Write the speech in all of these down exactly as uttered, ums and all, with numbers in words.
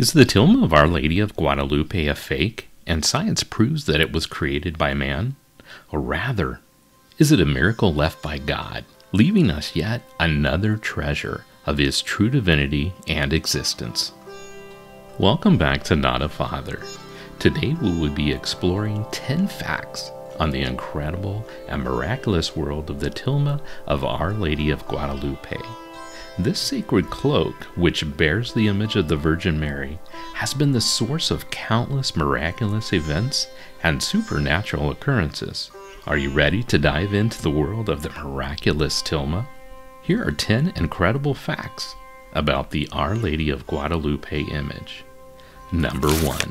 Is the tilma of Our Lady of Guadalupe a fake, and science proves that it was created by man? Or rather, is it a miracle left by God, leaving us yet another treasure of His true divinity and existence? Welcome back to Not A Father. Today we will be exploring ten facts on the incredible and miraculous world of the tilma of Our Lady of Guadalupe. This sacred cloak, which bears the image of the Virgin Mary, has been the source of countless miraculous events and supernatural occurrences. Are you ready to dive into the world of the miraculous tilma? Here are ten incredible facts about the Our Lady of Guadalupe image. Number one.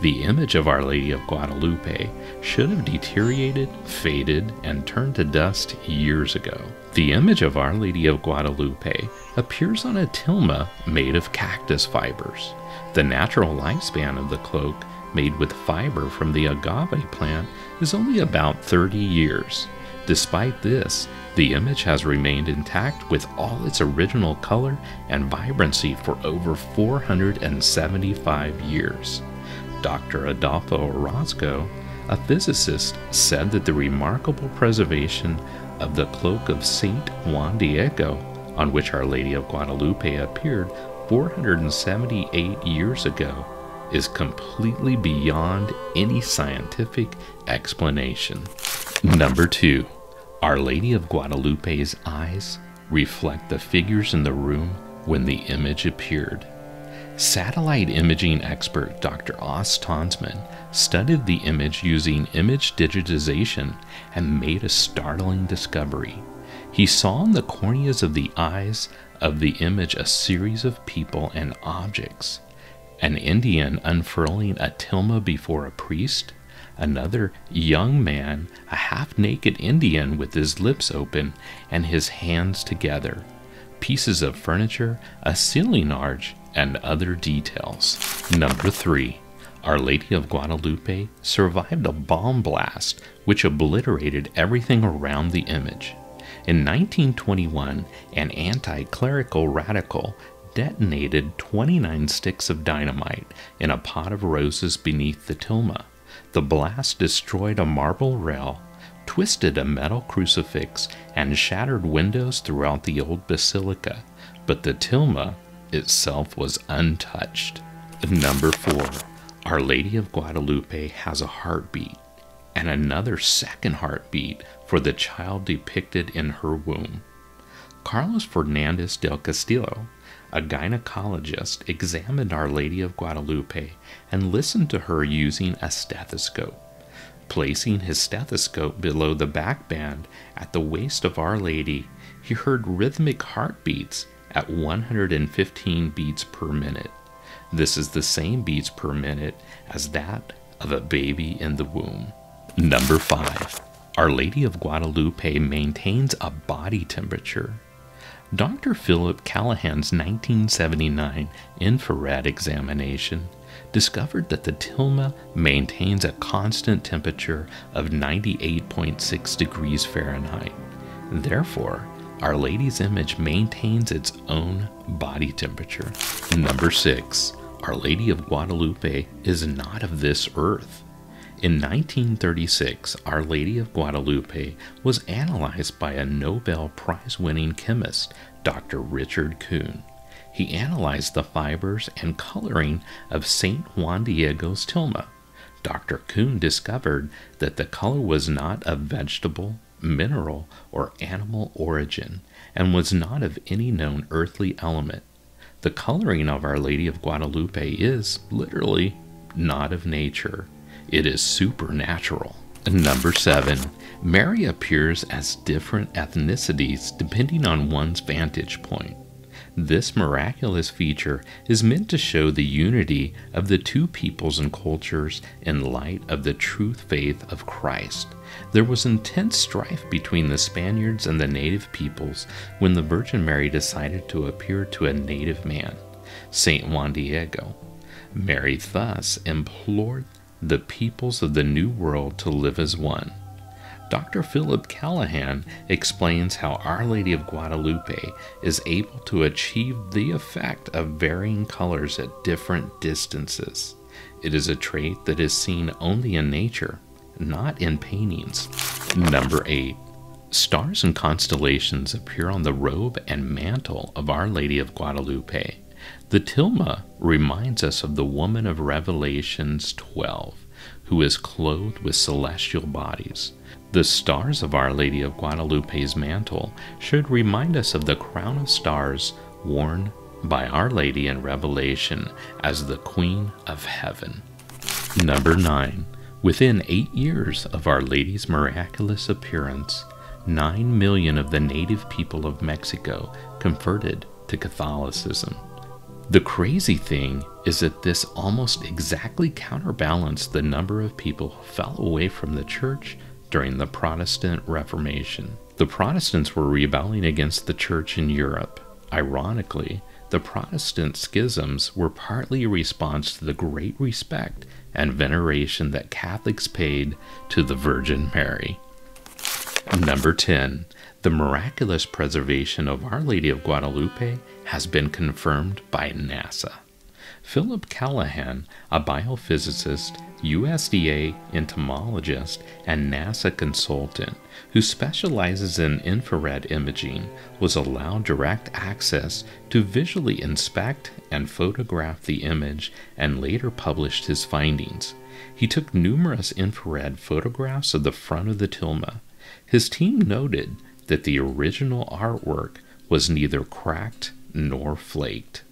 The image of Our Lady of Guadalupe should have deteriorated, faded, and turned to dust years ago. The image of Our Lady of Guadalupe appears on a tilma made of cactus fibers. The natural lifespan of the cloak, made with fiber from the agave plant, is only about thirty years. Despite this, the image has remained intact with all its original color and vibrancy for over four hundred seventy-five years. Doctor Adolfo Orozco, a physicist, said that the remarkable preservation of the cloak of Saint Juan Diego, on which Our Lady of Guadalupe appeared four hundred seventy-eight years ago, is completely beyond any scientific explanation. Number two. Our Lady of Guadalupe's eyes reflect the figures in the room when the image appeared. Satellite imaging expert Doctor Aste Tonsman studied the image using image digitization and made a startling discovery. He saw in the corneas of the eyes of the image a series of people and objects. An Indian unfurling a tilma before a priest, another young man, a half-naked Indian with his lips open and his hands together, pieces of furniture, a ceiling arch, and other details. Number three. Our Lady of Guadalupe survived a bomb blast which obliterated everything around the image. In nineteen twenty-one, an anti-clerical radical detonated twenty-nine sticks of dynamite in a pot of roses beneath the tilma. The blast destroyed a marble rail, twisted a metal crucifix, and shattered windows throughout the old basilica, but the tilma itself was untouched. Number four. Our Lady of Guadalupe has a heartbeat, and another second heartbeat for the child depicted in her womb. Carlos Fernandez del Castillo, a gynecologist, examined Our Lady of Guadalupe and listened to her using a stethoscope. Placing his stethoscope below the backband at the waist of Our Lady, he heard rhythmic heartbeats at one hundred fifteen beats per minute. This is the same beats per minute as that of a baby in the womb. Number five. Our Lady of Guadalupe maintains a body temperature. Doctor Philip Callahan's nineteen seventy-nine infrared examination discovered that the tilma maintains a constant temperature of ninety-eight point six degrees Fahrenheit. Therefore, Our Lady's image maintains its own body temperature. Number six. Our Lady of Guadalupe is not of this earth. In nineteen thirty-six, Our Lady of Guadalupe was analyzed by a Nobel Prize-winning chemist, Doctor Richard Kuhn. He analyzed the fibers and coloring of Saint Juan Diego's tilma. Doctor Kuhn discovered that the color was not of vegetable, mineral, or animal origin, and was not of any known earthly element. The coloring of Our Lady of Guadalupe is, literally, not of nature. It is supernatural. Number seven. Mary appears as different ethnicities depending on one's vantage point. This miraculous feature is meant to show the unity of the two peoples and cultures in light of the true faith of Christ. There was intense strife between the Spaniards and the native peoples when the Virgin Mary decided to appear to a native man, Saint Juan Diego. Mary thus implored the peoples of the New World to live as one. Doctor Philip Callahan explains how Our Lady of Guadalupe is able to achieve the effect of varying colors at different distances. It is a trait that is seen only in nature, not in paintings. Number eight. Stars and constellations appear on the robe and mantle of Our Lady of Guadalupe. The tilma reminds us of the woman of Revelations twelve, who is clothed with celestial bodies. The stars of Our Lady of Guadalupe's mantle should remind us of the crown of stars worn by Our Lady in Revelation as the Queen of Heaven. Number nine. Within eight years of Our Lady's miraculous appearance, Nine million of the native people of Mexico converted to Catholicism. The crazy thing is that this almost exactly counterbalanced the number of people who fell away from the church during the Protestant Reformation. The Protestants were rebelling against the church in Europe. Ironically, the Protestant schisms were partly a response to the great respect and veneration that Catholics paid to the Virgin Mary. Number ten. The miraculous preservation of Our Lady of Guadalupe has been confirmed by NASA. Philip Callahan, a biophysicist, U S D A entomologist, and NASA consultant who specializes in infrared imaging, was allowed direct access to visually inspect and photograph the image and later published his findings. He took numerous infrared photographs of the front of the tilma. His team noted that the original artwork was neither cracked nor flaked.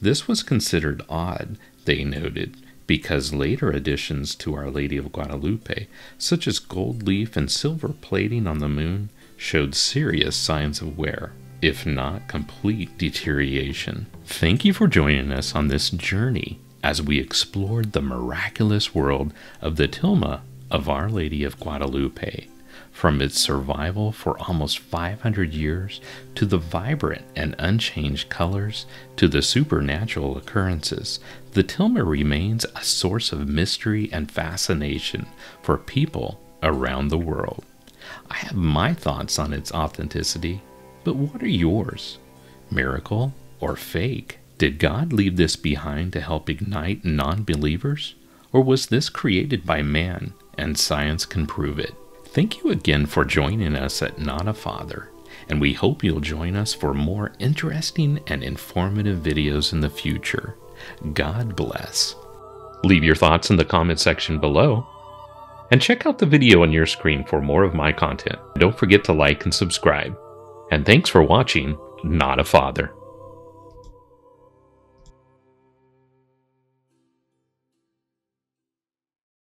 This was considered odd, they noted, because later additions to Our Lady of Guadalupe, such as gold leaf and silver plating on the moon, showed serious signs of wear, if not complete deterioration. Thank you for joining us on this journey as we explored the miraculous world of the tilma of Our Lady of Guadalupe. From its survival for almost five hundred years, to the vibrant and unchanged colors, to the supernatural occurrences, the tilma remains a source of mystery and fascination for people around the world. I have my thoughts on its authenticity, but what are yours? Miracle or fake? Did God leave this behind to help ignite non-believers? Or was this created by man and science can prove it? Thank you again for joining us at Not A Father, and we hope you'll join us for more interesting and informative videos in the future. God bless. Leave your thoughts in the comment section below, and check out the video on your screen for more of my content. Don't forget to like and subscribe, and thanks for watching Not A Father.